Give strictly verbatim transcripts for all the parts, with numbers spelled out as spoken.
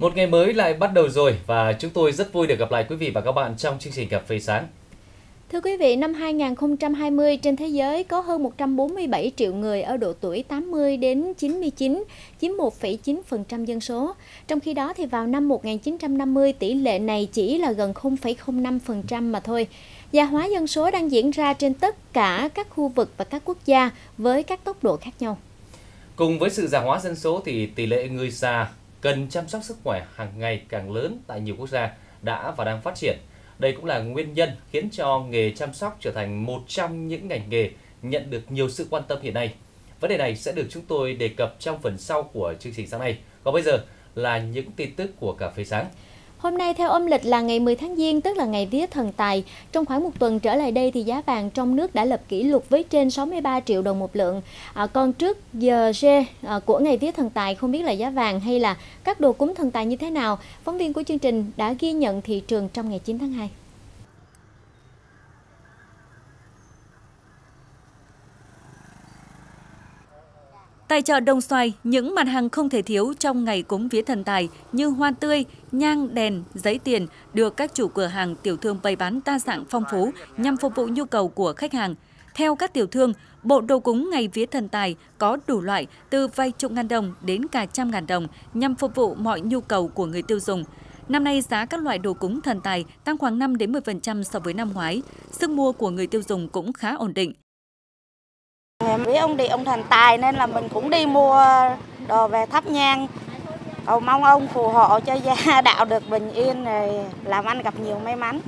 Một ngày mới lại bắt đầu rồi và chúng tôi rất vui được gặp lại quý vị và các bạn trong chương trình Cà phê sáng. Thưa quý vị, năm hai nghìn không trăm hai mươi trên thế giới có hơn một trăm bốn mươi bảy triệu người ở độ tuổi tám mươi đến chín mươi chín, chiếm một phẩy chín phần trăm dân số. Trong khi đó thì vào năm một nghìn chín trăm năm mươi tỷ lệ này chỉ là gần không phẩy không năm phần trăm mà thôi. Già hóa dân số đang diễn ra trên tất cả các khu vực và các quốc gia với các tốc độ khác nhau. Cùng với sự già hóa dân số thì tỷ lệ người già cần chăm sóc sức khỏe hàng ngày càng lớn tại nhiều quốc gia đã và đang phát triển. Đây cũng là nguyên nhân khiến cho nghề chăm sóc trở thành một trong những ngành nghề nhận được nhiều sự quan tâm hiện nay. Vấn đề này sẽ được chúng tôi đề cập trong phần sau của chương trình sáng nay. Còn bây giờ là những tin tức của Cà phê sáng. Hôm nay theo âm lịch là ngày mười tháng Giêng, tức là ngày Vía Thần Tài. Trong khoảng một tuần trở lại đây thì giá vàng trong nước đã lập kỷ lục với trên sáu mươi ba triệu đồng một lượng. À, còn trước giờ rê à, của ngày Vía Thần Tài, không biết là giá vàng hay là các đồ cúng thần tài như thế nào. Phóng viên của chương trình đã ghi nhận thị trường trong ngày chín tháng hai. Tại chợ Đồng Xoài, những mặt hàng không thể thiếu trong ngày cúng Vía Thần Tài như hoa tươi, nhang, đèn, giấy tiền được các chủ cửa hàng tiểu thương bày bán đa dạng phong phú nhằm phục vụ nhu cầu của khách hàng. Theo các tiểu thương, bộ đồ cúng ngày Vía Thần Tài có đủ loại từ vài chục ngàn đồng đến cả trăm ngàn đồng nhằm phục vụ mọi nhu cầu của người tiêu dùng. Năm nay, giá các loại đồ cúng thần tài tăng khoảng năm đến mười phần trăm so với năm ngoái. Sức mua của người tiêu dùng cũng khá ổn định. Em biết ông đi ông thần tài nên là mình cũng đi mua đồ về thắp nhang. Cầu mong ông phù hộ cho gia đạo được bình yên, rồi làm ăn gặp nhiều may mắn.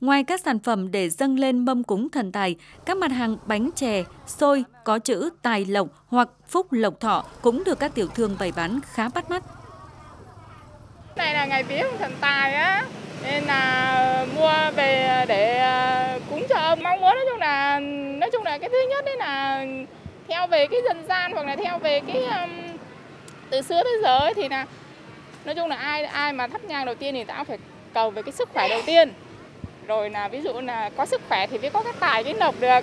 Ngoài các sản phẩm để dâng lên mâm cúng thần tài, các mặt hàng bánh chè, xôi có chữ tài lộc hoặc phúc lộc thọ cũng được các tiểu thương bày bán khá bắt mắt. Đây là ngày vía thần tài á, nên là mua về để cúng cho ông, mong muốn nói chung là nói chung là cái thứ nhất đấy là theo về cái dân gian hoặc là theo về cái um, từ xưa tới giờ ấy thì là nói chung là ai ai mà thắp nhang đầu tiên thì ta cũng phải cầu về cái sức khỏe đầu tiên, rồi là ví dụ là có sức khỏe thì mới có cái tài cái lộc được.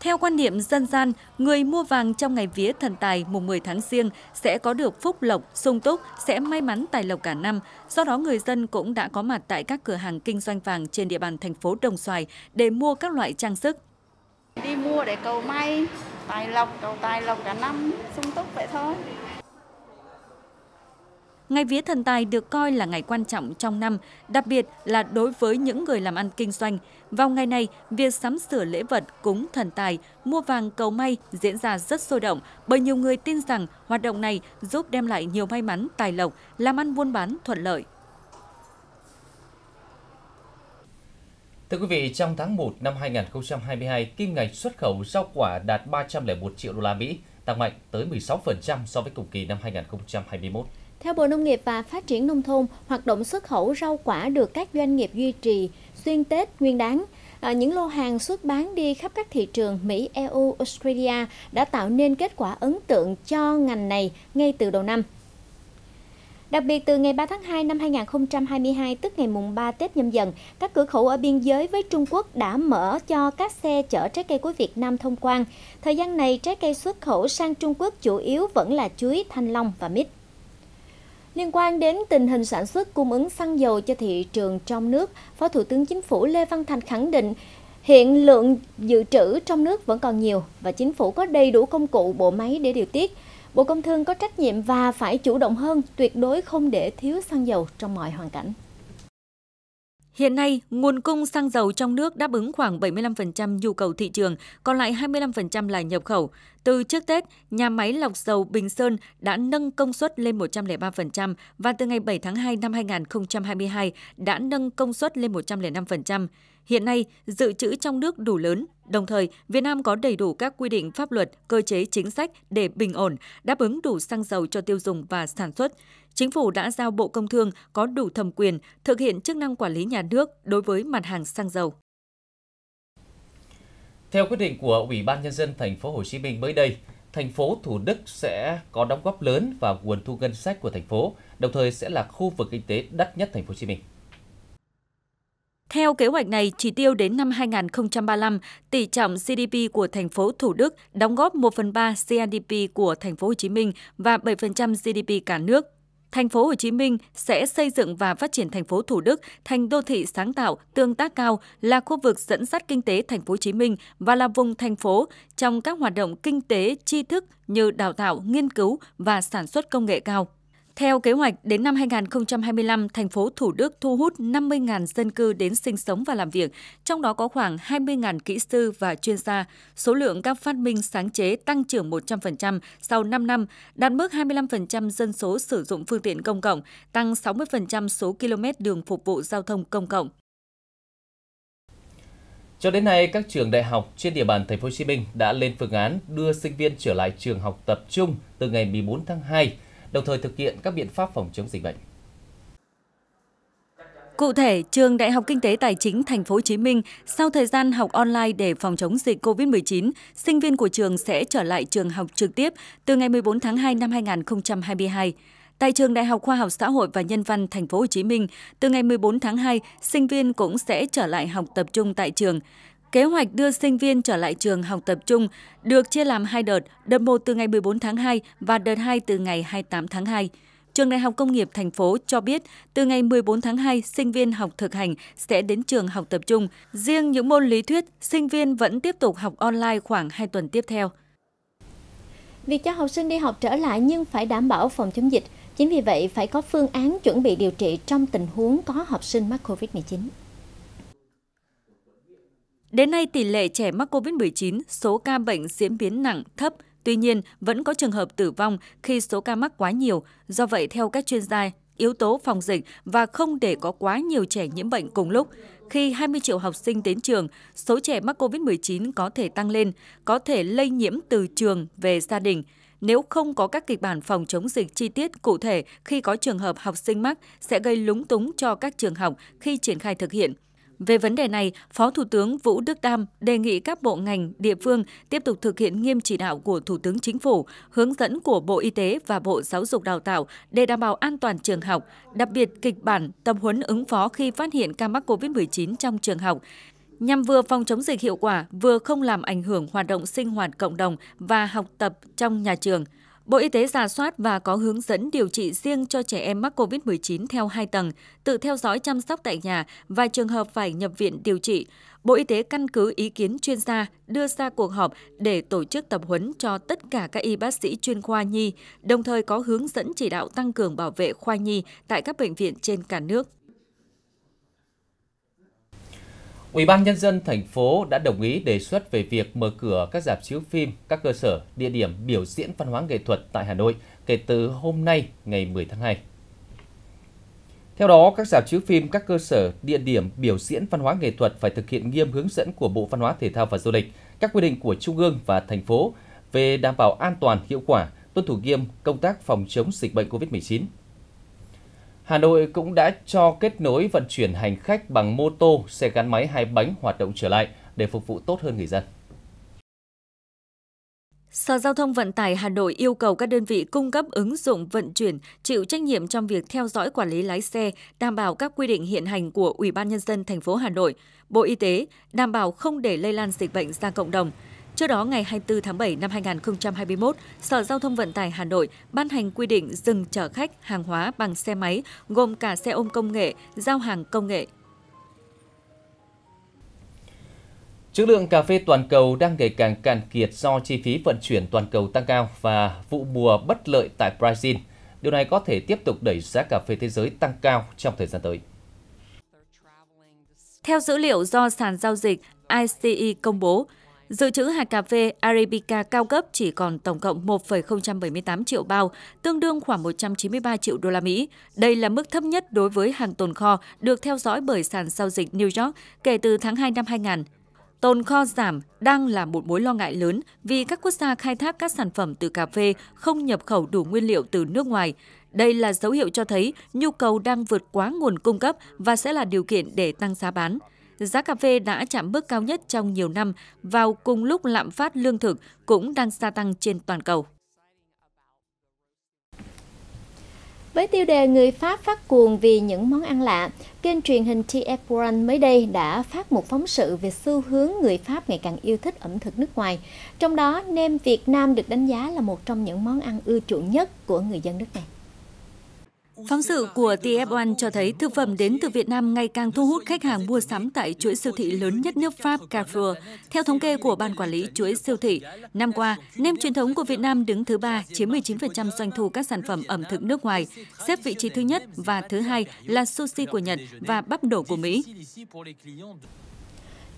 Theo quan niệm dân gian, người mua vàng trong ngày vía thần tài mùng mười tháng Giêng sẽ có được phúc lộc, sung túc, sẽ may mắn tài lộc cả năm. Do đó, người dân cũng đã có mặt tại các cửa hàng kinh doanh vàng trên địa bàn thành phố Đồng Xoài để mua các loại trang sức. Đi mua để cầu may, tài lộc, cầu tài lộc cả năm, sung túc vậy thôi. Ngày vía thần tài được coi là ngày quan trọng trong năm, đặc biệt là đối với những người làm ăn kinh doanh. Vào ngày này, việc sắm sửa lễ vật cúng thần tài, mua vàng cầu may diễn ra rất sôi động bởi nhiều người tin rằng hoạt động này giúp đem lại nhiều may mắn, tài lộc, làm ăn buôn bán thuận lợi. Thưa quý vị, trong tháng một năm hai nghìn không trăm hai mươi hai, kim ngạch xuất khẩu rau quả đạt ba trăm lẻ một triệu đô la Mỹ, tăng mạnh tới mười sáu phần trăm so với cùng kỳ năm hai nghìn không trăm hai mươi mốt. Theo Bộ Nông nghiệp và Phát triển Nông thôn, hoạt động xuất khẩu rau quả được các doanh nghiệp duy trì xuyên Tết Nguyên đán. À, những lô hàng xuất bán đi khắp các thị trường Mỹ, e u, Australia đã tạo nên kết quả ấn tượng cho ngành này ngay từ đầu năm. Đặc biệt, từ ngày ba tháng hai năm hai nghìn không trăm hai mươi hai, tức ngày mùng ba Tết Nhâm Dần, các cửa khẩu ở biên giới với Trung Quốc đã mở cho các xe chở trái cây của Việt Nam thông quan. Thời gian này, trái cây xuất khẩu sang Trung Quốc chủ yếu vẫn là chuối, thanh long và mít. Liên quan đến tình hình sản xuất cung ứng xăng dầu cho thị trường trong nước, Phó Thủ tướng Chính phủ Lê Văn Thành khẳng định hiện lượng dự trữ trong nước vẫn còn nhiều và Chính phủ có đầy đủ công cụ, bộ máy để điều tiết. Bộ Công Thương có trách nhiệm và phải chủ động hơn, tuyệt đối không để thiếu xăng dầu trong mọi hoàn cảnh. Hiện nay, nguồn cung xăng dầu trong nước đáp ứng khoảng bảy mươi lăm phần trăm nhu cầu thị trường, còn lại hai mươi lăm phần trăm là nhập khẩu. Từ trước Tết, nhà máy lọc dầu Bình Sơn đã nâng công suất lên một trăm lẻ ba phần trăm và từ ngày bảy tháng hai năm hai nghìn không trăm hai mươi hai đã nâng công suất lên một trăm lẻ năm phần trăm. Hiện nay, dự trữ trong nước đủ lớn. Đồng thời, Việt Nam có đầy đủ các quy định pháp luật, cơ chế chính sách để bình ổn, đáp ứng đủ xăng dầu cho tiêu dùng và sản xuất. Chính phủ đã giao Bộ Công Thương có đủ thẩm quyền thực hiện chức năng quản lý nhà nước đối với mặt hàng xăng dầu. Theo quyết định của Ủy ban Nhân dân thành phố Hồ Chí Minh mới đây, thành phố Thủ Đức sẽ có đóng góp lớn vào nguồn thu ngân sách của thành phố, đồng thời sẽ là khu vực kinh tế đắt nhất thành phố Hồ Chí Minh. Theo kế hoạch này, chỉ tiêu đến năm hai nghìn không trăm ba mươi lăm, tỷ trọng giê đê pê của thành phố Thủ Đức đóng góp một phần ba giê đê pê của thành phố Hồ Chí Minh và bảy phần trăm giê đê pê cả nước. Thành phố Hồ Chí Minh sẽ xây dựng và phát triển thành phố Thủ Đức thành đô thị sáng tạo, tương tác cao, là khu vực dẫn dắt kinh tế thành phố Hồ Chí Minh và là vùng thành phố trong các hoạt động kinh tế, tri thức như đào tạo, nghiên cứu và sản xuất công nghệ cao. Theo kế hoạch, đến năm hai nghìn không trăm hai mươi lăm, thành phố Thủ Đức thu hút năm mươi nghìn dân cư đến sinh sống và làm việc, trong đó có khoảng hai mươi nghìn kỹ sư và chuyên gia. Số lượng các phát minh sáng chế tăng trưởng một trăm phần trăm sau năm năm, đạt mức hai mươi lăm phần trăm dân số sử dụng phương tiện công cộng, tăng sáu mươi phần trăm số km đường phục vụ giao thông công cộng. Cho đến nay, các trường đại học trên địa bàn thành phố Hồ Chí Minh đã lên phương án đưa sinh viên trở lại trường học tập trung từ ngày mười bốn tháng hai, đồng thời thực hiện các biện pháp phòng chống dịch bệnh. Cụ thể, trường Đại học Kinh tế Tài chính Thành phố Hồ Chí Minh sau thời gian học online để phòng chống dịch Covid mười chín, sinh viên của trường sẽ trở lại trường học trực tiếp từ ngày mười bốn tháng hai năm hai nghìn không trăm hai mươi hai. Tại trường Đại học Khoa học Xã hội và Nhân văn Thành phố Hồ Chí Minh, từ ngày mười bốn tháng hai, sinh viên cũng sẽ trở lại học tập trung tại trường. Kế hoạch đưa sinh viên trở lại trường học tập trung được chia làm hai đợt, đợt một từ ngày mười bốn tháng hai và đợt hai từ ngày hai mươi tám tháng hai. Trường Đại học Công nghiệp thành phố cho biết, từ ngày mười bốn tháng hai, sinh viên học thực hành sẽ đến trường học tập trung. Riêng những môn lý thuyết, sinh viên vẫn tiếp tục học online khoảng hai tuần tiếp theo. Việc cho học sinh đi học trở lại nhưng phải đảm bảo phòng chống dịch. Chính vì vậy, phải có phương án chuẩn bị điều trị trong tình huống có học sinh mắc Covid mười chín. Đến nay, tỷ lệ trẻ mắc Covid mười chín, số ca bệnh diễn biến nặng, thấp. Tuy nhiên, vẫn có trường hợp tử vong khi số ca mắc quá nhiều. Do vậy, theo các chuyên gia, yếu tố phòng dịch và không để có quá nhiều trẻ nhiễm bệnh cùng lúc. Khi hai mươi triệu học sinh đến trường, số trẻ mắc Covid mười chín có thể tăng lên, có thể lây nhiễm từ trường về gia đình. Nếu không có các kịch bản phòng chống dịch chi tiết cụ thể khi có trường hợp học sinh mắc, sẽ gây lúng túng cho các trường học khi triển khai thực hiện. Về vấn đề này, Phó Thủ tướng Vũ Đức Đam đề nghị các bộ ngành, địa phương tiếp tục thực hiện nghiêm chỉ đạo của Thủ tướng Chính phủ, hướng dẫn của Bộ Y tế và Bộ Giáo dục Đào tạo để đảm bảo an toàn trường học, đặc biệt kịch bản tập huấn ứng phó khi phát hiện ca mắc Covid mười chín trong trường học, nhằm vừa phòng chống dịch hiệu quả, vừa không làm ảnh hưởng hoạt động sinh hoạt cộng đồng và học tập trong nhà trường. Bộ Y tế rà soát và có hướng dẫn điều trị riêng cho trẻ em mắc Covid mười chín theo hai tầng, tự theo dõi chăm sóc tại nhà và trường hợp phải nhập viện điều trị. Bộ Y tế căn cứ ý kiến chuyên gia đưa ra cuộc họp để tổ chức tập huấn cho tất cả các y bác sĩ chuyên khoa nhi, đồng thời có hướng dẫn chỉ đạo tăng cường bảo vệ khoa nhi tại các bệnh viện trên cả nước. Ủy ban Nhân dân thành phố đã đồng ý đề xuất về việc mở cửa các rạp chiếu phim, các cơ sở, địa điểm biểu diễn văn hóa nghệ thuật tại Hà Nội kể từ hôm nay, ngày mười tháng hai. Theo đó, các rạp chiếu phim, các cơ sở, địa điểm biểu diễn văn hóa nghệ thuật phải thực hiện nghiêm hướng dẫn của Bộ Văn hóa Thể thao và Du lịch, các quy định của Trung ương và thành phố về đảm bảo an toàn, hiệu quả, tuân thủ nghiêm công tác phòng chống dịch bệnh Covid mười chín. Hà Nội cũng đã cho kết nối vận chuyển hành khách bằng mô tô, xe gắn máy hai bánh hoạt động trở lại để phục vụ tốt hơn người dân. Sở Giao thông Vận tải Hà Nội yêu cầu các đơn vị cung cấp ứng dụng vận chuyển chịu trách nhiệm trong việc theo dõi quản lý lái xe, đảm bảo các quy định hiện hành của Ủy ban Nhân dân thành phố Hà Nội, Bộ Y tế, đảm bảo không để lây lan dịch bệnh ra cộng đồng. Trước đó, ngày hai mươi tư tháng bảy năm hai nghìn không trăm hai mươi mốt, Sở Giao thông Vận tải Hà Nội ban hành quy định dừng chở khách hàng hóa bằng xe máy, gồm cả xe ôm công nghệ, giao hàng công nghệ. Trữ lượng cà phê toàn cầu đang ngày càng cạn kiệt do chi phí vận chuyển toàn cầu tăng cao và vụ mùa bất lợi tại Brazil. Điều này có thể tiếp tục đẩy giá cà phê thế giới tăng cao trong thời gian tới. Theo dữ liệu do sàn giao dịch i xê e công bố, dự trữ hạt cà phê Arabica cao cấp chỉ còn tổng cộng một phẩy không bảy tám triệu bao, tương đương khoảng một trăm chín mươi ba triệu đô la Mỹ. Đây là mức thấp nhất đối với hàng tồn kho được theo dõi bởi sàn giao dịch New York kể từ tháng hai năm hai nghìn. Tồn kho giảm đang là một mối lo ngại lớn vì các quốc gia khai thác các sản phẩm từ cà phê không nhập khẩu đủ nguyên liệu từ nước ngoài. Đây là dấu hiệu cho thấy nhu cầu đang vượt quá nguồn cung cấp và sẽ là điều kiện để tăng giá bán. Giá cà phê đã chạm mức cao nhất trong nhiều năm, vào cùng lúc lạm phát lương thực cũng đang gia tăng trên toàn cầu. Với tiêu đề Người Pháp phát cuồng vì những món ăn lạ, kênh truyền hình tê ép một mới đây đã phát một phóng sự về xu hướng người Pháp ngày càng yêu thích ẩm thực nước ngoài. Trong đó, nem Việt Nam được đánh giá là một trong những món ăn ưa chuộng nhất của người dân nước này. Phóng sự của tê ép một cho thấy thực phẩm đến từ Việt Nam ngày càng thu hút khách hàng mua sắm tại chuỗi siêu thị lớn nhất nước Pháp Carrefour. Theo thống kê của Ban Quản lý chuỗi siêu thị, năm qua, nem truyền thống của Việt Nam đứng thứ ba, chiếm mười chín phần trăm doanh thu các sản phẩm ẩm thực nước ngoài. Xếp vị trí thứ nhất và thứ hai là sushi của Nhật và bắp đổ của Mỹ.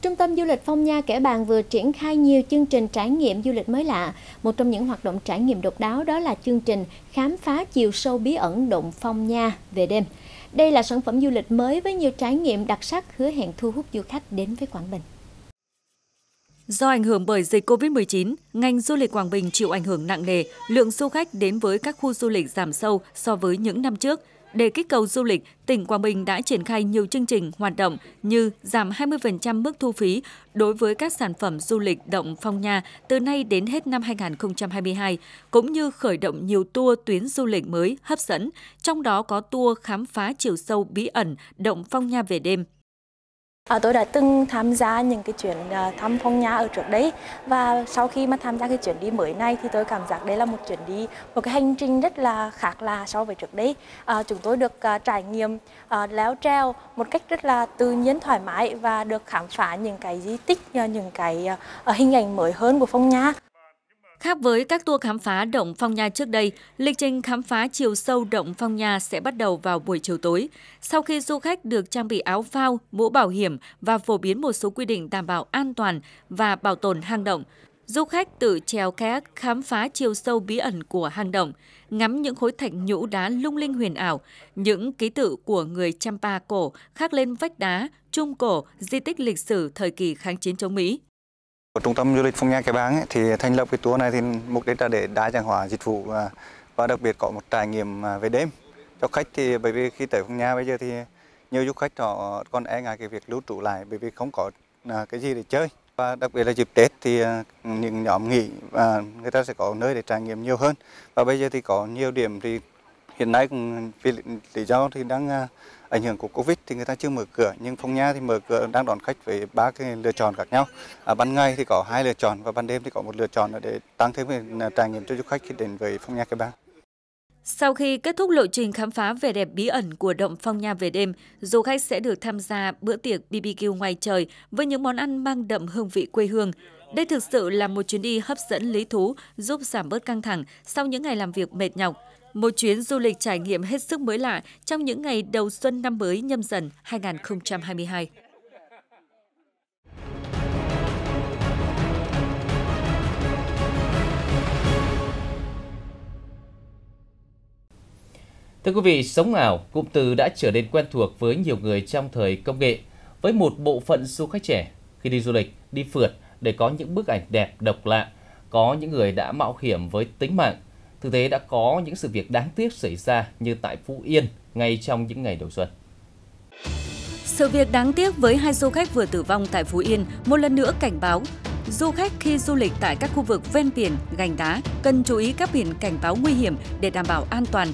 Trung tâm Du lịch Phong Nha Kẻ Bàng vừa triển khai nhiều chương trình trải nghiệm du lịch mới lạ. Một trong những hoạt động trải nghiệm độc đáo đó là chương trình khám phá chiều sâu bí ẩn động Phong Nha về đêm. Đây là sản phẩm du lịch mới với nhiều trải nghiệm đặc sắc hứa hẹn thu hút du khách đến với Quảng Bình. Do ảnh hưởng bởi dịch Covid mười chín, ngành du lịch Quảng Bình chịu ảnh hưởng nặng nề, lượng du khách đến với các khu du lịch giảm sâu so với những năm trước. Để kích cầu du lịch, tỉnh Quảng Bình đã triển khai nhiều chương trình hoạt động như giảm hai mươi phần trăm mức thu phí đối với các sản phẩm du lịch động Phong Nha từ nay đến hết năm hai nghìn không trăm hai mươi hai, cũng như khởi động nhiều tour tuyến du lịch mới hấp dẫn, trong đó có tour khám phá chiều sâu bí ẩn động Phong Nha về đêm. À, tôi đã từng tham gia những cái chuyến thăm Phong Nha ở trước đấy, và sau khi mà tham gia cái chuyến đi mới này thì tôi cảm giác đây là một chuyến đi, một cái hành trình rất là khác lạ so với trước đấy. À, chúng tôi được uh, trải nghiệm uh, leo treo một cách rất là tự nhiên, thoải mái và được khám phá những cái di tích, những cái uh, hình ảnh mới hơn của Phong Nha. Khác với các tour khám phá động Phong Nha trước đây, lịch trình khám phá chiều sâu động Phong Nha sẽ bắt đầu vào buổi chiều tối. Sau khi du khách được trang bị áo phao, mũ bảo hiểm và phổ biến một số quy định đảm bảo an toàn và bảo tồn hang động, du khách tự chèo kayak khám phá chiều sâu bí ẩn của hang động, ngắm những khối thạch nhũ đá lung linh huyền ảo, những ký tự của người Champa cổ khắc lên vách đá, trung cổ, di tích lịch sử thời kỳ kháng chiến chống Mỹ. Của Trung tâm Du lịch Phong Nha Kẻ Bàng ấy, thì thành lập cái tour này thì mục đích là để đa dạng hóa dịch vụ và, và đặc biệt có một trải nghiệm về đêm cho khách. Thì bởi vì khi tới Phong Nha bây giờ thì nhiều du khách họ còn e ngại cái việc lưu trú lại bởi vì không có cái gì để chơi, và đặc biệt là dịp Tết thì những nhóm nghỉ và người ta sẽ có nơi để trải nghiệm nhiều hơn. Và bây giờ thì có nhiều điểm thì hiện nay cũng vì lý do thì đang ảnh hưởng của Covid thì người ta chưa mở cửa, nhưng Phong Nha thì mở cửa đang đón khách với ba cái lựa chọn khác nhau. À, ban ngày thì có hai lựa chọn và ban đêm thì có một lựa chọn để tăng thêm cái trải nghiệm cho du khách khi đến với Phong Nha Kẻ Bàng. Sau khi kết thúc lộ trình khám phá vẻ đẹp bí ẩn của động Phong Nha về đêm, du khách sẽ được tham gia bữa tiệc bê bê quy ngoài trời với những món ăn mang đậm hương vị quê hương. Đây thực sự là một chuyến đi hấp dẫn lý thú, giúp giảm bớt căng thẳng sau những ngày làm việc mệt nhọc. Một chuyến du lịch trải nghiệm hết sức mới lạ trong những ngày đầu xuân năm mới Nhâm Dần hai nghìn không trăm hai mươi hai. Thưa quý vị, sống ảo, cụm từ đã trở nên quen thuộc với nhiều người trong thời công nghệ. Với một bộ phận du khách trẻ, khi đi du lịch, đi phượt để có những bức ảnh đẹp, độc lạ, có những người đã mạo hiểm với tính mạng. Thực tế đã có những sự việc đáng tiếc xảy ra như tại Phú Yên ngay trong những ngày đầu xuân. Sự việc đáng tiếc với hai du khách vừa tử vong tại Phú Yên một lần nữa cảnh báo du khách khi du lịch tại các khu vực ven biển, gành đá cần chú ý các biển cảnh báo nguy hiểm để đảm bảo an toàn.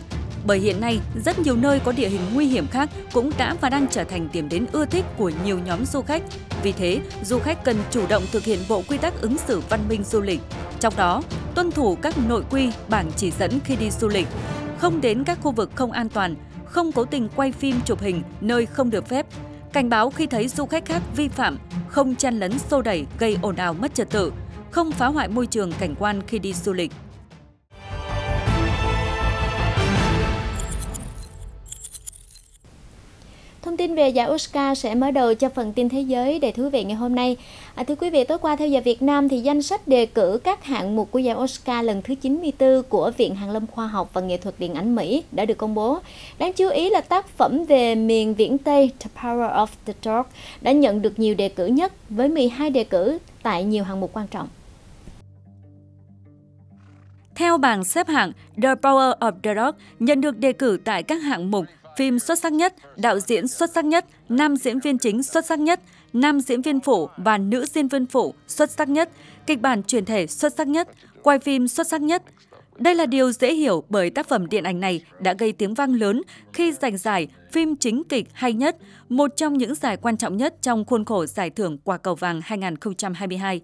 Bởi hiện nay, rất nhiều nơi có địa hình nguy hiểm khác cũng đã và đang trở thành điểm đến ưa thích của nhiều nhóm du khách. Vì thế, du khách cần chủ động thực hiện bộ quy tắc ứng xử văn minh du lịch. Trong đó, tuân thủ các nội quy, bảng chỉ dẫn khi đi du lịch, không đến các khu vực không an toàn, không cố tình quay phim chụp hình nơi không được phép, cảnh báo khi thấy du khách khác vi phạm, không chen lấn xô đẩy gây ồn ào mất trật tự, không phá hoại môi trường cảnh quan khi đi du lịch. Thông tin về giải Oscar sẽ mở đầu cho phần tin thế giới để thú vị ngày hôm nay. À, thưa quý vị, tối qua theo giờ Việt Nam thì danh sách đề cử các hạng mục của giải Oscar lần thứ chín mươi tư của Viện Hàn Lâm Khoa học và Nghệ thuật Điện ảnh Mỹ đã được công bố. Đáng chú ý là tác phẩm về miền viễn Tây The Power of the Dog đã nhận được nhiều đề cử nhất với mười hai đề cử tại nhiều hạng mục quan trọng. Theo bảng xếp hạng, The Power of the Dog nhận được đề cử tại các hạng mục phim xuất sắc nhất, đạo diễn xuất sắc nhất, nam diễn viên chính xuất sắc nhất, nam diễn viên phụ và nữ diễn viên phụ xuất sắc nhất, kịch bản truyền thể xuất sắc nhất, quay phim xuất sắc nhất. Đây là điều dễ hiểu bởi tác phẩm điện ảnh này đã gây tiếng vang lớn khi giành giải phim chính kịch hay nhất, một trong những giải quan trọng nhất trong khuôn khổ giải thưởng Quả cầu vàng hai nghìn không trăm hai mươi hai.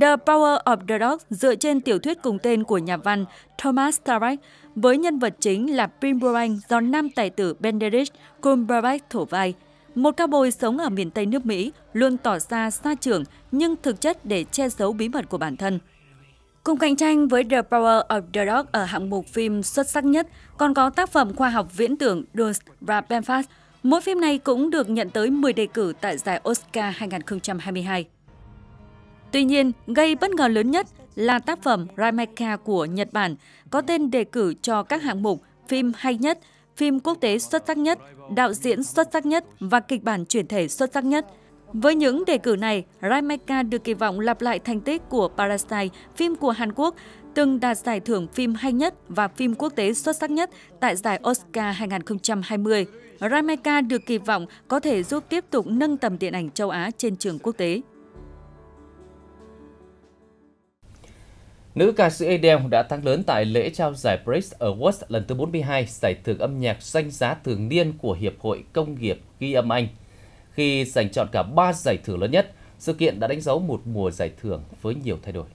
The Power of the Dog dựa trên tiểu thuyết cùng tên của nhà văn Thomas Savage với nhân vật chính là Phil Burbank do nam tài tử Benedict Cumberbatch thổ vai. Một cowboy sống ở miền Tây nước Mỹ luôn tỏ ra xa trưởng nhưng thực chất để che giấu bí mật của bản thân. Cùng cạnh tranh với The Power of the Dog ở hạng mục phim xuất sắc nhất còn có tác phẩm khoa học viễn tưởng Dune và Belfast. Mỗi phim này cũng được nhận tới mười đề cử tại giải Oscar hai không hai hai. Tuy nhiên, gây bất ngờ lớn nhất là tác phẩm Rimeca của Nhật Bản có tên đề cử cho các hạng mục phim hay nhất, phim quốc tế xuất sắc nhất, đạo diễn xuất sắc nhất và kịch bản chuyển thể xuất sắc nhất. Với những đề cử này, Rimeca được kỳ vọng lặp lại thành tích của Parasite, phim của Hàn Quốc, từng đạt giải thưởng phim hay nhất và phim quốc tế xuất sắc nhất tại giải Oscar hai không hai không. Rimeca được kỳ vọng có thể giúp tiếp tục nâng tầm điện ảnh châu Á trên trường quốc tế. Nữ ca sĩ Adele đã thắng lớn tại lễ trao giải Brit Awards lần thứ bốn mươi hai, giải thưởng âm nhạc danh giá thường niên của Hiệp hội Công nghiệp ghi âm Anh. Khi giành chọn cả ba giải thưởng lớn nhất, sự kiện đã đánh dấu một mùa giải thưởng với nhiều thay đổi.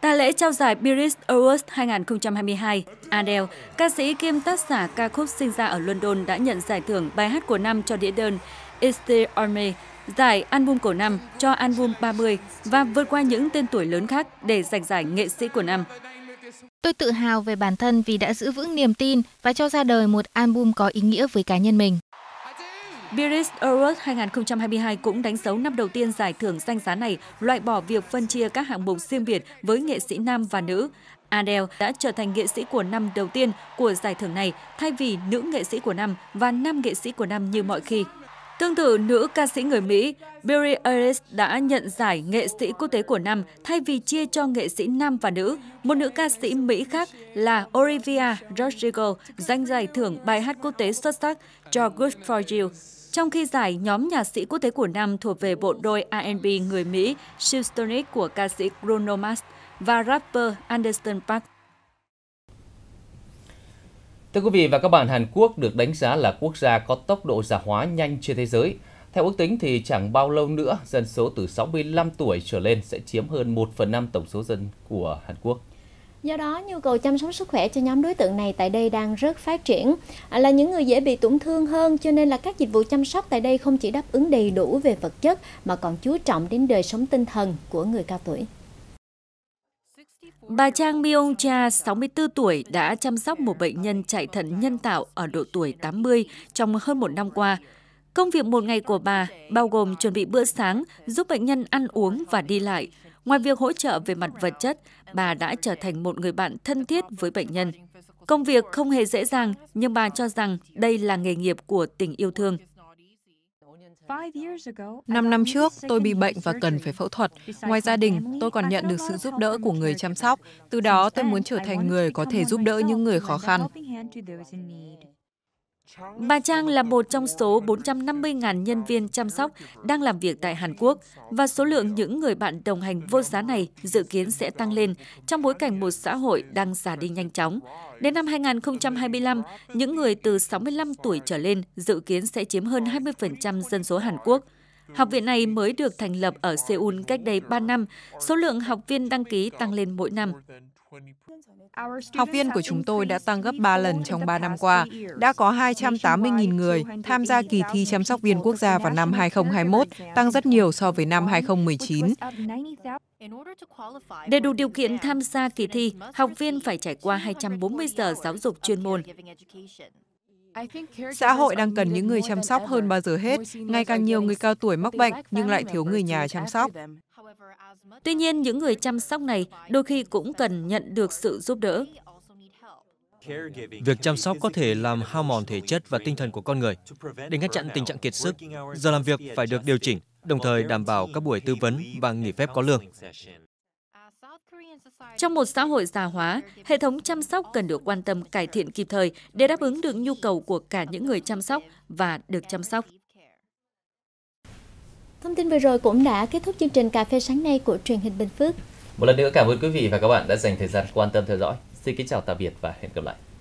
Tại lễ trao giải Brit Awards hai không hai hai, Adele, ca sĩ kiêm tác giả ca khúc sinh ra ở London đã nhận giải thưởng bài hát của năm cho đĩa đơn It's Still On Me, giải album của năm cho album ba mươi và vượt qua những tên tuổi lớn khác để giành giải nghệ sĩ của năm. Tôi tự hào về bản thân vì đã giữ vững niềm tin và cho ra đời một album có ý nghĩa với cá nhân mình. Brit Awards hai không hai hai cũng đánh dấu năm đầu tiên giải thưởng danh giá này loại bỏ việc phân chia các hạng mục riêng biệt với nghệ sĩ nam và nữ. Adele đã trở thành nghệ sĩ của năm đầu tiên của giải thưởng này thay vì nữ nghệ sĩ của năm và nam nghệ sĩ của năm như mọi khi. Tương tự, nữ ca sĩ người Mỹ Billie Eilish đã nhận giải nghệ sĩ quốc tế của năm thay vì chia cho nghệ sĩ nam và nữ. Một nữ ca sĩ Mỹ khác là Olivia Rodrigo giành giải thưởng bài hát quốc tế xuất sắc cho Good For You, trong khi giải nhóm nhạc sĩ quốc tế của năm thuộc về bộ đôi a and bê người Mỹ Houston của ca sĩ Bruno Mars và rapper Anderson Park. Thưa quý vị và các bạn, Hàn Quốc được đánh giá là quốc gia có tốc độ già hóa nhanh trên thế giới. Theo ước tính thì chẳng bao lâu nữa, dân số từ sáu mươi lăm tuổi trở lên sẽ chiếm hơn một phần năm tổng số dân của Hàn Quốc. Do đó, nhu cầu chăm sóc sức khỏe cho nhóm đối tượng này tại đây đang rất phát triển. Là những người dễ bị tổn thương hơn, cho nên là các dịch vụ chăm sóc tại đây không chỉ đáp ứng đầy đủ về vật chất mà còn chú trọng đến đời sống tinh thần của người cao tuổi. Bà Chang Myong-cha, sáu mươi tư tuổi, đã chăm sóc một bệnh nhân chạy thận nhân tạo ở độ tuổi tám mươi trong hơn một năm qua. Công việc một ngày của bà bao gồm chuẩn bị bữa sáng, giúp bệnh nhân ăn uống và đi lại. Ngoài việc hỗ trợ về mặt vật chất, bà đã trở thành một người bạn thân thiết với bệnh nhân. Công việc không hề dễ dàng, nhưng bà cho rằng đây là nghề nghiệp của tình yêu thương. Năm năm trước, tôi bị bệnh và cần phải phẫu thuật. Ngoài gia đình, tôi còn nhận được sự giúp đỡ của người chăm sóc. Từ đó, tôi muốn trở thành người có thể giúp đỡ những người khó khăn. Bà Trang là một trong số bốn trăm năm mươi nghìn nhân viên chăm sóc đang làm việc tại Hàn Quốc và số lượng những người bạn đồng hành vô giá này dự kiến sẽ tăng lên trong bối cảnh một xã hội đang già đi nhanh chóng. Đến năm hai không hai lăm, những người từ sáu mươi lăm tuổi trở lên dự kiến sẽ chiếm hơn hai mươi phần trăm dân số Hàn Quốc. Học viện này mới được thành lập ở Seoul cách đây ba năm, số lượng học viên đăng ký tăng lên mỗi năm. Học viên của chúng tôi đã tăng gấp ba lần trong ba năm qua. Đã có hai trăm tám mươi nghìn người tham gia kỳ thi chăm sóc viên quốc gia vào năm hai không hai mốt, tăng rất nhiều so với năm hai không một chín. Để đủ điều kiện tham gia kỳ thi, học viên phải trải qua hai trăm bốn mươi giờ giáo dục chuyên môn. Xã hội đang cần những người chăm sóc hơn bao giờ hết. Ngày càng nhiều người cao tuổi mắc bệnh nhưng lại thiếu người nhà chăm sóc. Tuy nhiên, những người chăm sóc này đôi khi cũng cần nhận được sự giúp đỡ. Việc chăm sóc có thể làm hao mòn thể chất và tinh thần của con người. Để ngăn chặn tình trạng kiệt sức, giờ làm việc phải được điều chỉnh, đồng thời đảm bảo các buổi tư vấn và nghỉ phép có lương. Trong một xã hội già hóa, hệ thống chăm sóc cần được quan tâm cải thiện kịp thời để đáp ứng được nhu cầu của cả những người chăm sóc và được chăm sóc. Thông tin vừa rồi cũng đã kết thúc chương trình Cà phê sáng nay của truyền hình Bình Phước. Một lần nữa cảm ơn quý vị và các bạn đã dành thời gian quan tâm theo dõi. Xin kính chào tạm biệt và hẹn gặp lại.